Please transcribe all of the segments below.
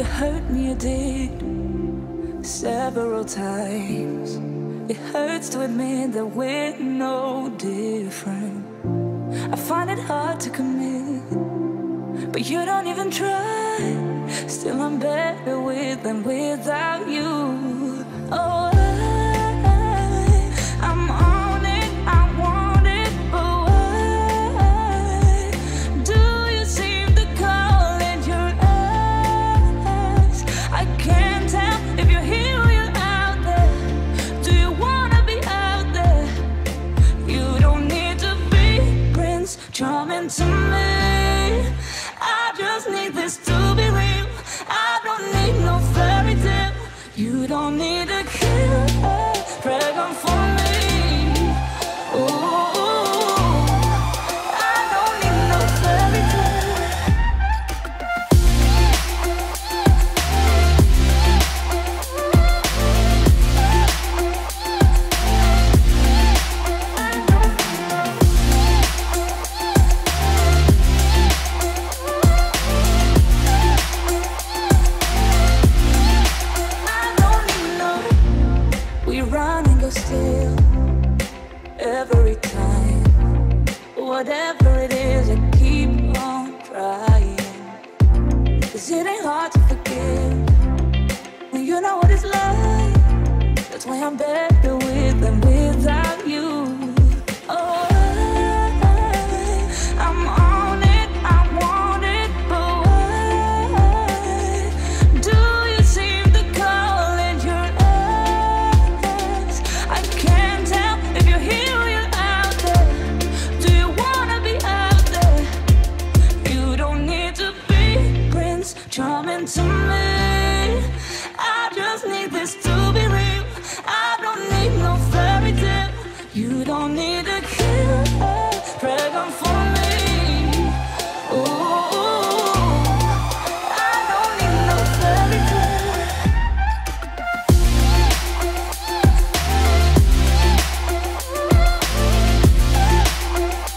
You hurt me, you did, several times. It hurts to admit that we're no different. I find it hard to commit, but you don't even try. Still I'm better with than without you. Oh, I'm on it, I want it, but why do you seem to call it your ex? I can't tell if you're here or you're out there. Do you wanna be out there? You don't need to be Prince Charming to me. I just need this to be real. I don't need no fairy tale. You don't need a killer. Pray on for me. Ooh, I don't need no fairy tale. I don't need no. We run and go still. Every time, whatever it is, I keep on trying. 'Cause it ain't hard to forgive when you know what it's like. That's why I'm better with than without you. Oh, I'm on it, I want it, but why do you seem to call it your ex? I can't tell if you're here or you're out there. Do you wanna be out there? You don't need to be Prince Charming to me. I just need this to be real. I don't need no fairy tale. You don't need a killer. Pray on for me. Ooh, I don't need no fairy tale. You don't need to be Prince Charming to me. I just need this to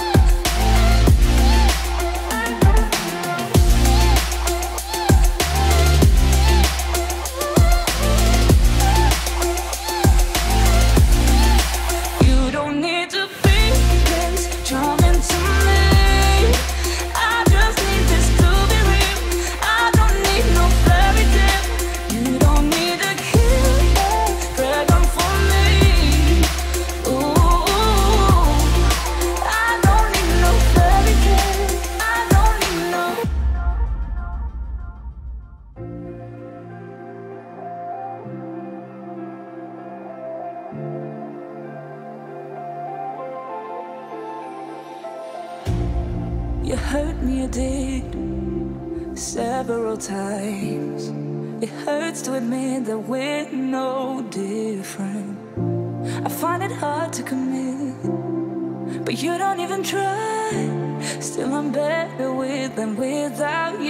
be real. I don't need no fairy tale. You don't need a killer. Pray for me. Ooh, I don't need no fairy tale. I don't need no. You hurt me, you did, several times. It hurts to admit that we're no different. I find it hard to commit, but you don't even try. Still I'm better with than without you.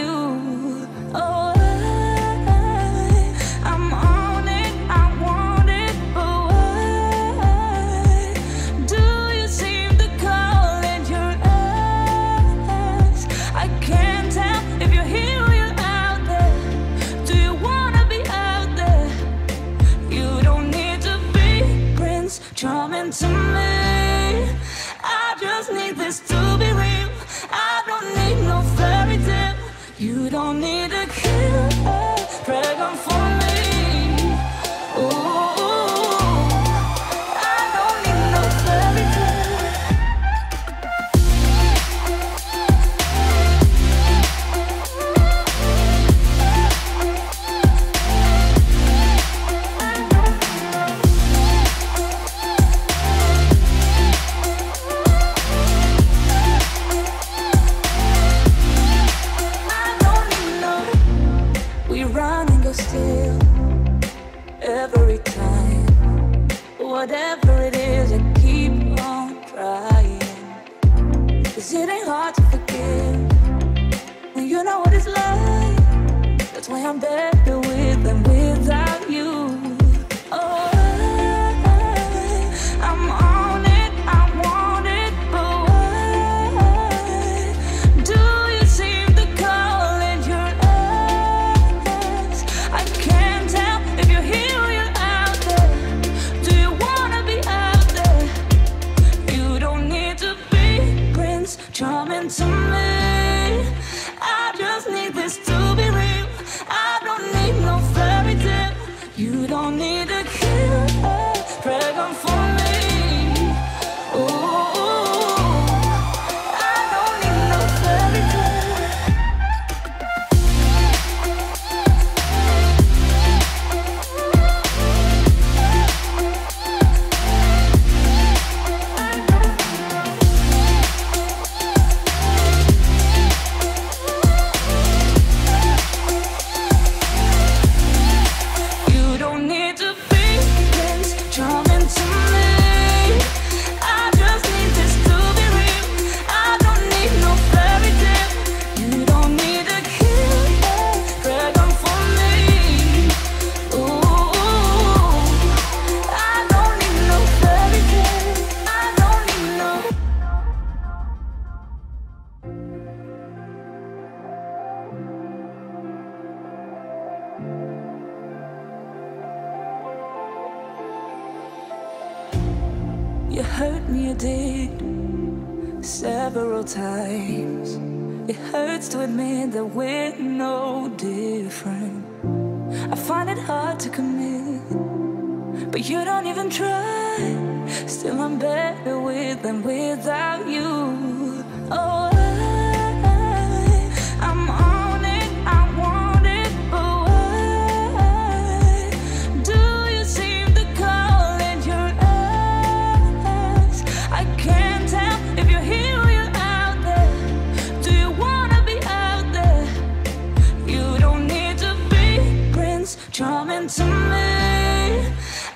Oh, I'm on it, I want it, but why do you seem to call it your ex? I can't tell if you're here or you're out there. Do you wanna be out there? You don't need to be Prince Charming to me. I just need this to be real. I don't need no fairy tale. You don't need a killer. Pray for me. Ooh, I don't need no fairy tale. I don't need no. We run and go still. Every time, whatever it is, I keep on trying. 'Cause it ain't hard to forgive when you know what it's like. That's why I'm better with than without you. Oh, I'm on it, I want it, but why do you seem to call it your ex? You hurt me, you did, several times. It hurts to admit that we're no different. I find it hard to commit, but you don't even try. Still I'm better with than without you. Oh, I'm on it, I want it, but why do you seem to call in your eyes? I can't tell if you're here or you're out there. Do you wanna be out there? You don't need to be Prince Charming to me.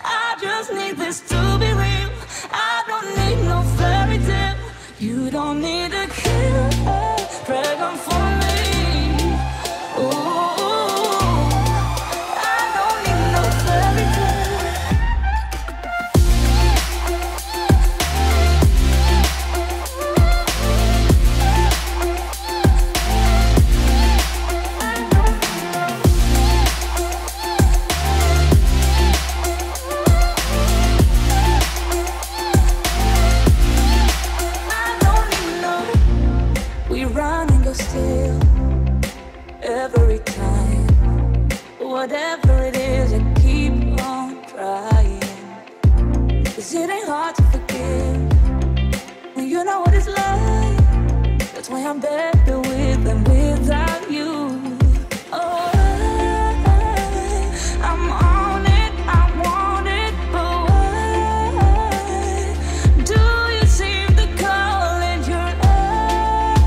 I just need this to be real. I don't need no fairy tale. You don't need a killer dragon for me. Whatever it is, I keep on trying. 'Cause it ain't hard to forgive when you know what it's like. That's why I'm better with than without you. Oh, I'm on it, I want it, but why do you seem to call in your eyes? I can't tell if you're here.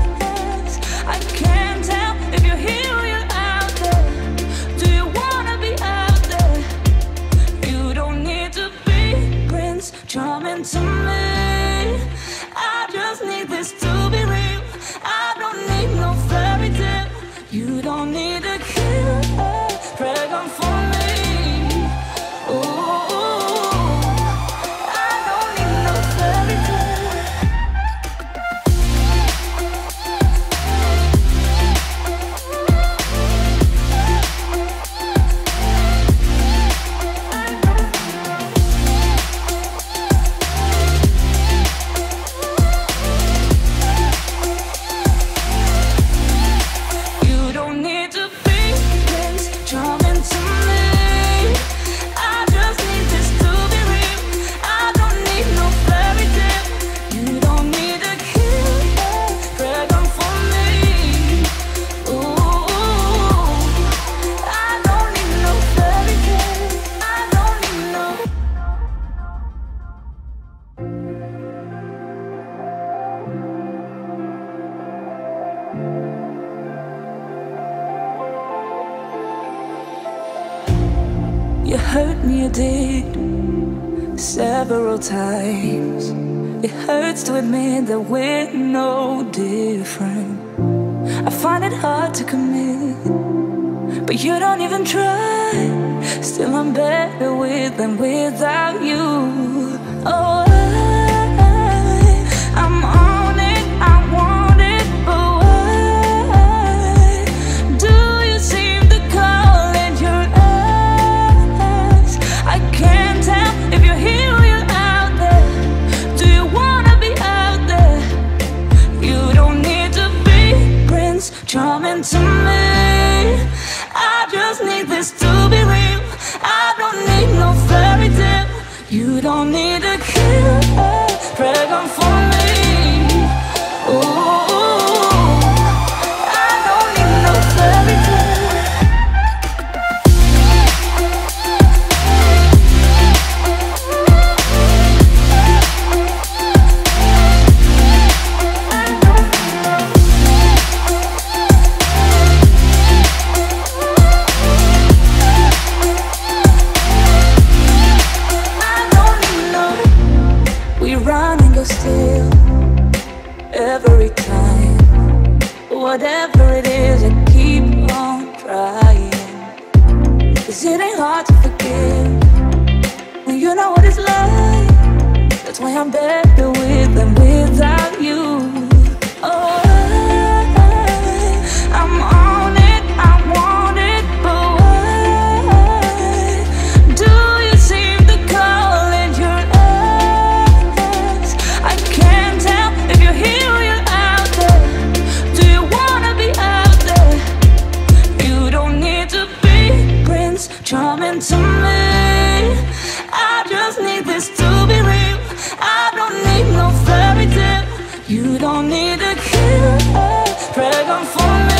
Charming to me, I just need this to be real. I don't need no fairy tale. You don't need a killer dragon for me. Oh, I don't need no fairy tale. You hurt me, you did, several times. It hurts to admit that we're no different. I find it hard to commit, but you don't even try. Still I'm better with than without you. Oh, I'm on it, I want it, but why do you seem to call in your eyes? I can't tell if you're here or you're out there. Do you wanna be out there? You don't need to be Prince Charming to me. I just need this to be real. I don't need no fairy tale. You don't need a killer dragon for me. Still, every time, whatever it is, I keep on trying. 'Cause it ain't hard to forgive when you know what it's like. That's why I'm better with than without you. Oh, I'm on it, I want it, but why do you seem to call in your eyes? just need this to be real. I don't need no fairy tale. You don't need a cure. Pray on for me.